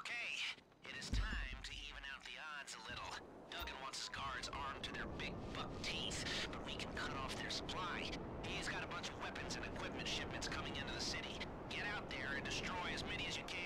Okay, it is time to even out the odds a little. Duggan wants his guards armed to their big buck teeth, but we can cut off their supply. He's got a bunch of weapons and equipment shipments coming into the city. Get out there and destroy as many as you can.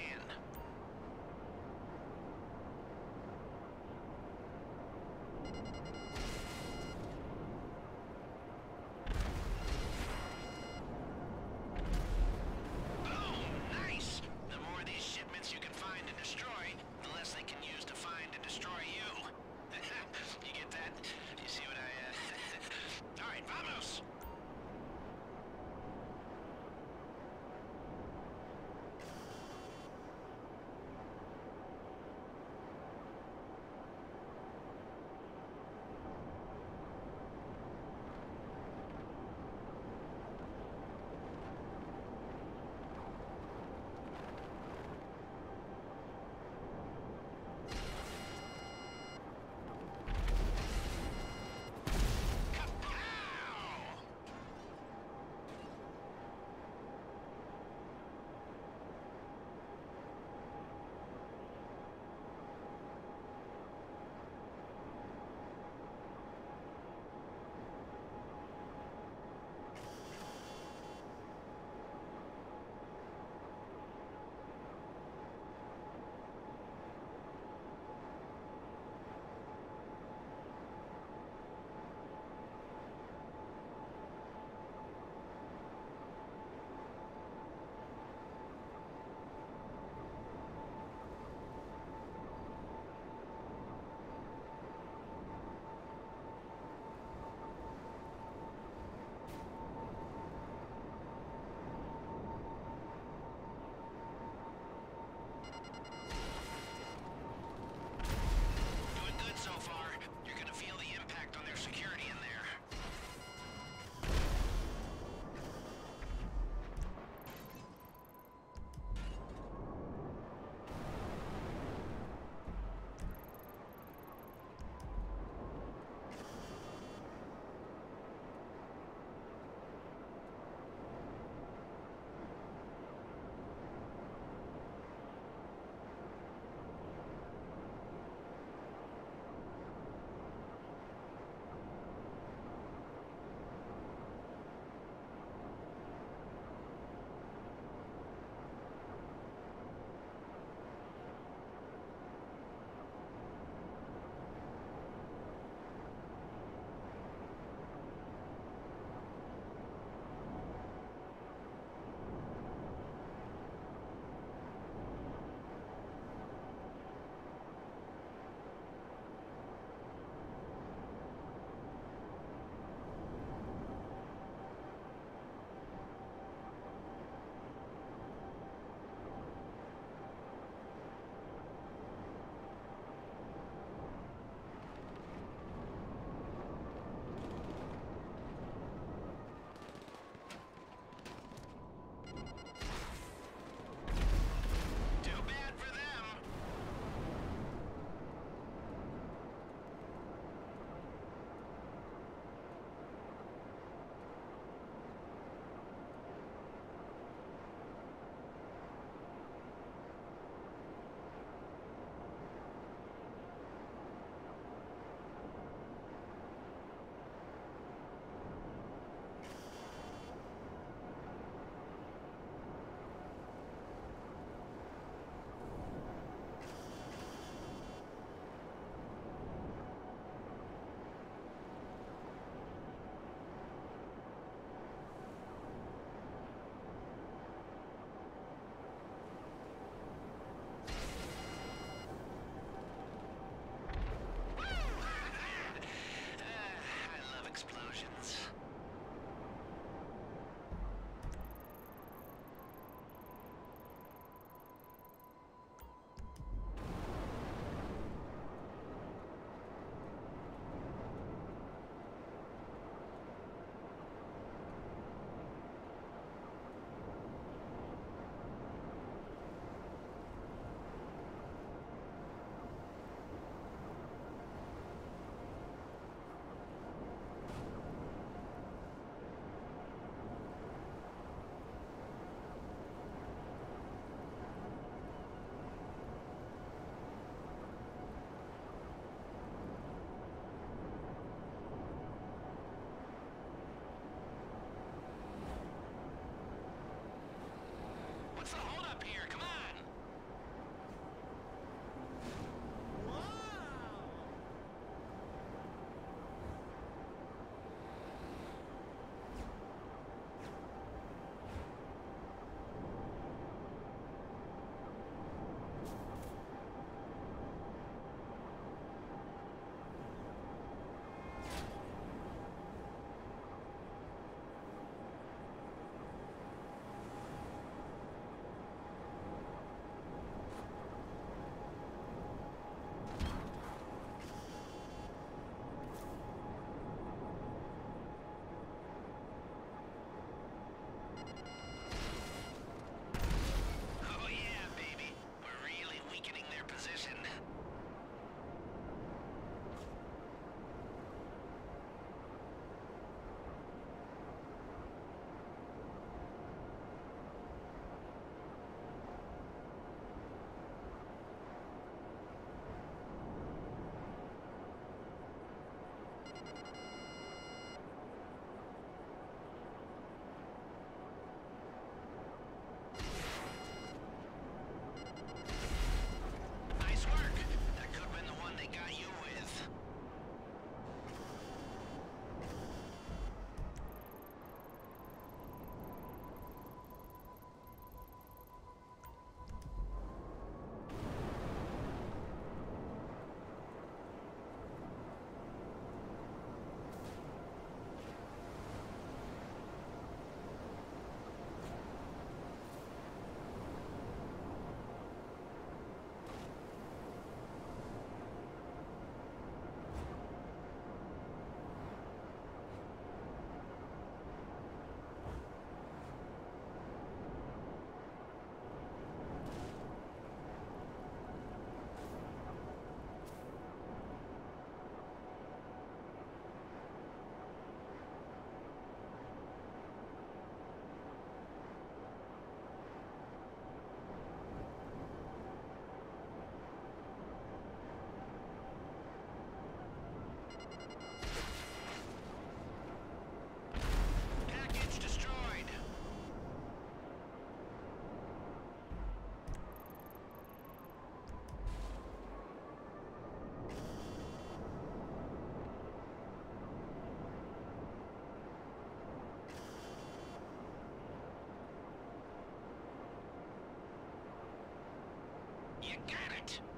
You got it!